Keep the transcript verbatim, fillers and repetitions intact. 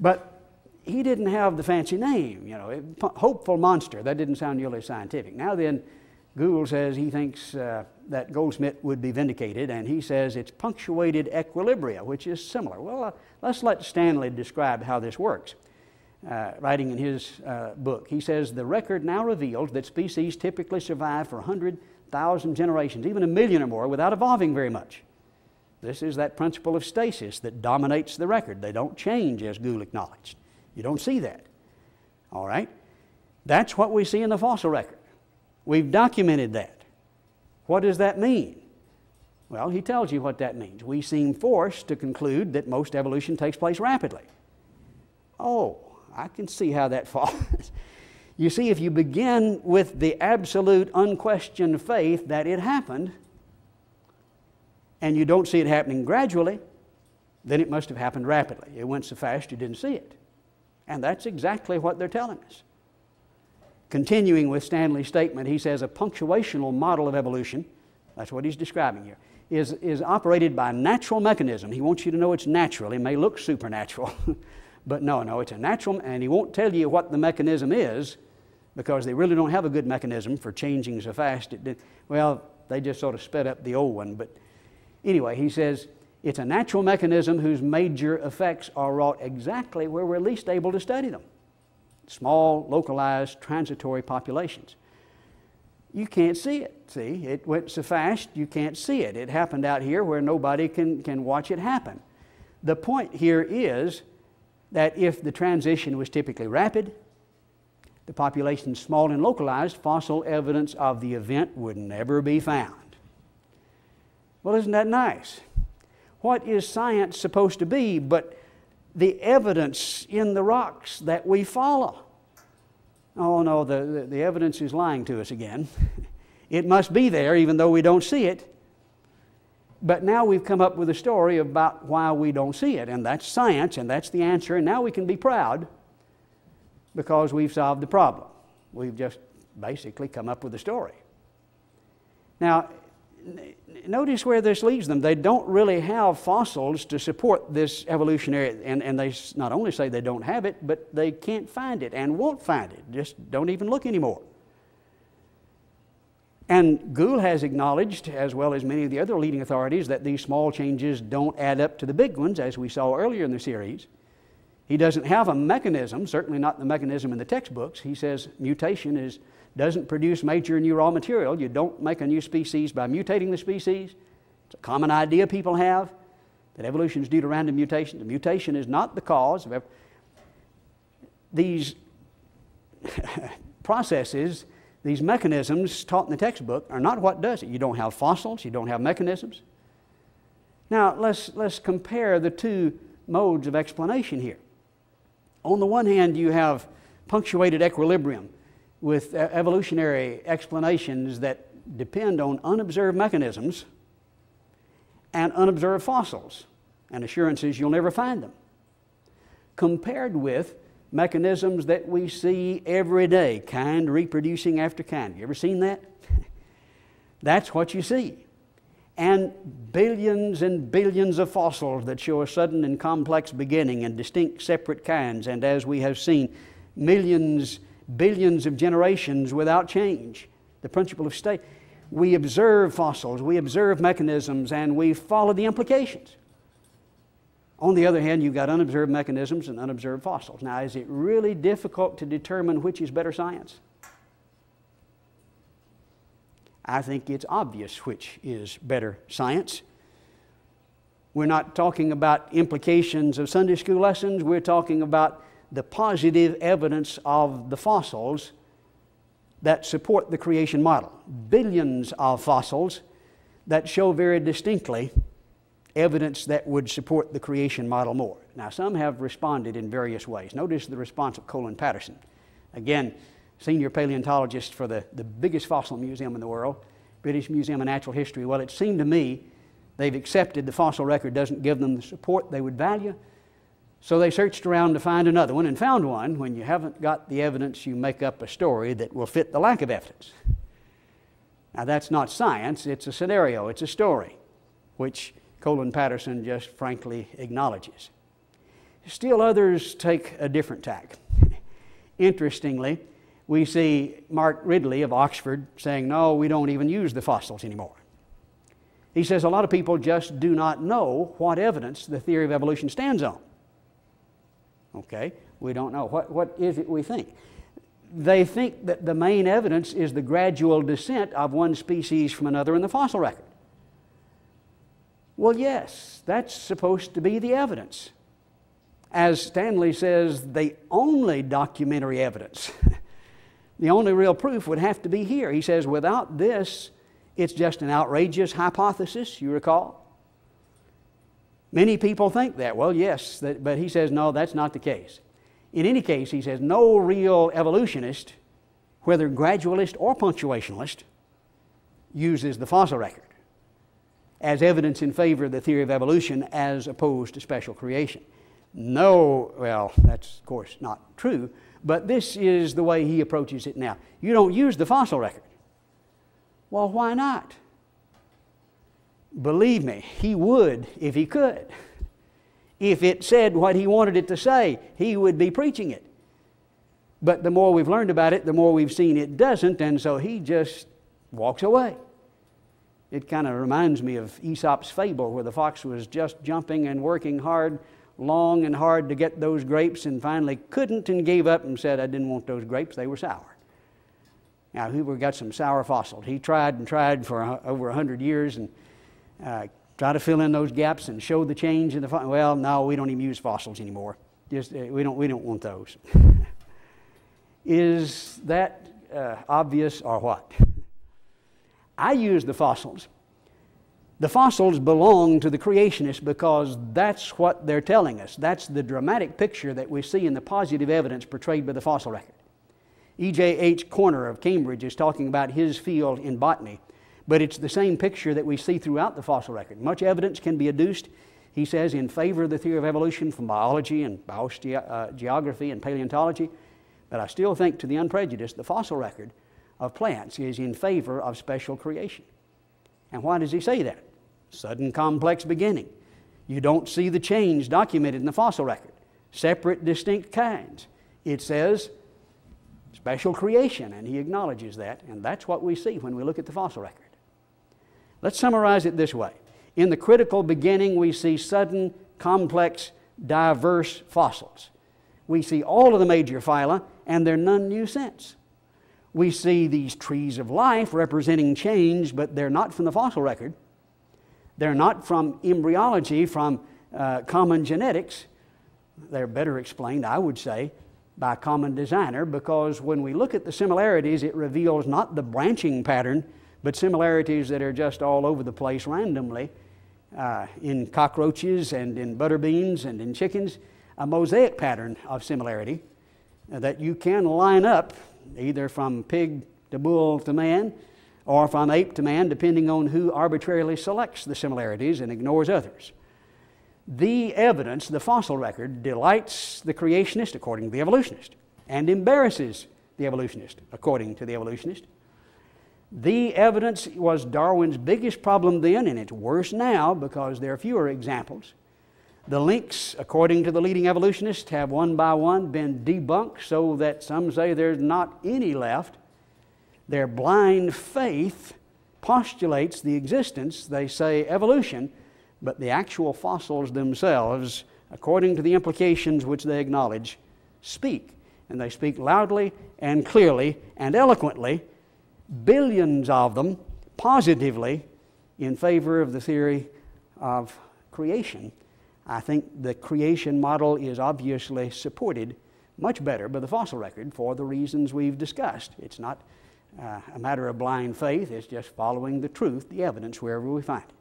But he didn't have the fancy name, you know, it, hopeful monster. That didn't sound nearly scientific. Now then, Gould says he thinks uh, that Gouldsmith would be vindicated, and he says it's punctuated equilibria, which is similar. Well, uh, let's let Stanley describe how this works, uh, writing in his uh, book. He says, the record now reveals that species typically survive for one hundred thousand generations, even a million or more, without evolving very much. This is that principle of stasis that dominates the record. They don't change, as Gould acknowledged. You don't see that, all right? That's what we see in the fossil record. We've documented that. What does that mean? Well, he tells you what that means. We seem forced to conclude that most evolution takes place rapidly. Oh, I can see how that follows. You see, if you begin with the absolute, unquestioned faith that it happened, and you don't see it happening gradually, then it must have happened rapidly. It went so fast you didn't see it. And that's exactly what they're telling us. Continuing with Stanley's statement, he says a punctuational model of evolution, that's what he's describing here, is, is operated by natural mechanism. He wants you to know it's natural. It may look supernatural, but no, no, it's a natural, and he won't tell you what the mechanism is because they really don't have a good mechanism for changing so fast. It did, well, they just sort of sped up the old one, but anyway, he says, it's a natural mechanism whose major effects are wrought exactly where we're least able to study them. Small, localized, transitory populations. You can't see it, see? It went so fast, you can't see it. It happened out here where nobody can, can watch it happen. The point here is that if the transition was typically rapid, the population small and localized, fossil evidence of the event would never be found. Well, isn't that nice? What is science supposed to be but the evidence in the rocks that we follow? Oh no, the, the, the evidence is lying to us again. It must be there even though we don't see it. But now we've come up with a story about why we don't see it, and that's science, and that's the answer, and now we can be proud because we've solved the problem. We've just basically come up with a story. Now, notice where this leads them. They don't really have fossils to support this evolutionary, and, and they not only say they don't have it, but they can't find it and won't find it. Just don't even look anymore. And Gould has acknowledged, as well as many of the other leading authorities, that these small changes don't add up to the big ones, as we saw earlier in the series. He doesn't have a mechanism, certainly not the mechanism in the textbooks. He says mutation is doesn't produce major new raw material. You don't make a new species by mutating the species. It's a common idea people have that evolution is due to random mutation. The mutation is not the cause of ev- these processes, these mechanisms taught in the textbook are not what does it. You don't have fossils, you don't have mechanisms. Now let's, let's compare the two modes of explanation here. On the one hand, you have punctuated equilibrium with evolutionary explanations that depend on unobserved mechanisms and unobserved fossils and assurances you'll never find them, compared with mechanisms that we see every day, kind reproducing after kind. You ever seen that? That's what you see. And billions and billions of fossils that show a sudden and complex beginning and distinct separate kinds, and as we have seen, millions billions of generations without change. The principle of state. We observe fossils, we observe mechanisms, and we follow the implications. On the other hand, you've got unobserved mechanisms and unobserved fossils. Now, is it really difficult to determine which is better science? I think it's obvious which is better science. We're not talking about implications of Sunday school lessons, we're talking about the positive evidence of the fossils that support the creation model. Billions of fossils that show very distinctly evidence that would support the creation model more. Now, some have responded in various ways. Notice the response of Colin Patterson. Again, senior paleontologist for the, the biggest fossil museum in the world, British Museum of Natural History. Well, it seemed to me they've accepted the fossil record doesn't give them the support they would value. So they searched around to find another one and found one. When you haven't got the evidence, you make up a story that will fit the lack of evidence. Now that's not science, it's a scenario, it's a story, which Colin Patterson just frankly acknowledges. Still others take a different tack. Interestingly, we see Mark Ridley of Oxford saying, no, we don't even use the fossils anymore. He says a lot of people just do not know what evidence the theory of evolution stands on. Okay, we don't know. What, what is it we think? They think that the main evidence is the gradual descent of one species from another in the fossil record. Well, yes, that's supposed to be the evidence. As Stanley says, the only documentary evidence, the only real proof would have to be here. He says, without this, it's just an outrageous hypothesis, you recall? Many people think that. Well, yes, that, but he says, no, that's not the case. In any case, he says, no real evolutionist, whether gradualist or punctuationalist, uses the fossil record as evidence in favor of the theory of evolution as opposed to special creation. No, well, that's of course not true, but this is the way he approaches it now. You don't use the fossil record. Well, why not? Believe me, he would if he could. If it said what he wanted it to say, he would be preaching it. But the more we've learned about it, the more we've seen it doesn't, and so he just walks away. It kind of reminds me of Aesop's fable, where the fox was just jumping and working hard, long and hard to get those grapes, and finally couldn't and gave up and said, I didn't want those grapes, they were sour. Now, he got some sour fossils. He tried and tried for over a hundred years and uh, tried to fill in those gaps and show the change in the fossils. Well, no, we don't even use fossils anymore. Just, uh, we, don't, we don't want those. Is that uh, obvious or what? I use the fossils. The fossils belong to the creationists because that's what they're telling us. That's the dramatic picture that we see in the positive evidence portrayed by the fossil record. E J H Corner of Cambridge is talking about his field in botany, but it's the same picture that we see throughout the fossil record. Much evidence can be adduced, he says, in favor of the theory of evolution from biology and biogeography and paleontology, but I still think, to the unprejudiced, the fossil record of plants is in favor of special creation. And why does he say that? Sudden complex beginning. You don't see the change documented in the fossil record. Separate, distinct kinds. It says special creation, and he acknowledges that, and that's what we see when we look at the fossil record. Let's summarize it this way. In the critical beginning, we see sudden, complex, diverse fossils. We see all of the major phyla, and there are none new since. We see these trees of life representing change, but they're not from the fossil record. They're not from embryology, from uh, common genetics. They're better explained, I would say, by common designer, because when we look at the similarities, it reveals not the branching pattern, but similarities that are just all over the place randomly uh, in cockroaches and in butterbeans and in chickens, a mosaic pattern of similarity that you can line up either from pig to bull to man, or from ape to man, depending on who arbitrarily selects the similarities and ignores others. The evidence, the fossil record, delights the creationist according to the evolutionist, and embarrasses the evolutionist according to the evolutionist. The evidence was Darwin's biggest problem then, and it's worse now because there are fewer examples. The links, according to the leading evolutionists, have one by one been debunked so that some say there's not any left. Their blind faith postulates the existence, they say, evolution, but the actual fossils themselves, according to the implications which they acknowledge, speak. And they speak loudly and clearly and eloquently, billions of them, positively, in favor of the theory of creation. I think the creation model is obviously supported much better by the fossil record for the reasons we've discussed. It's not uh, a matter of blind faith, it's just following the truth, the evidence, wherever we find it.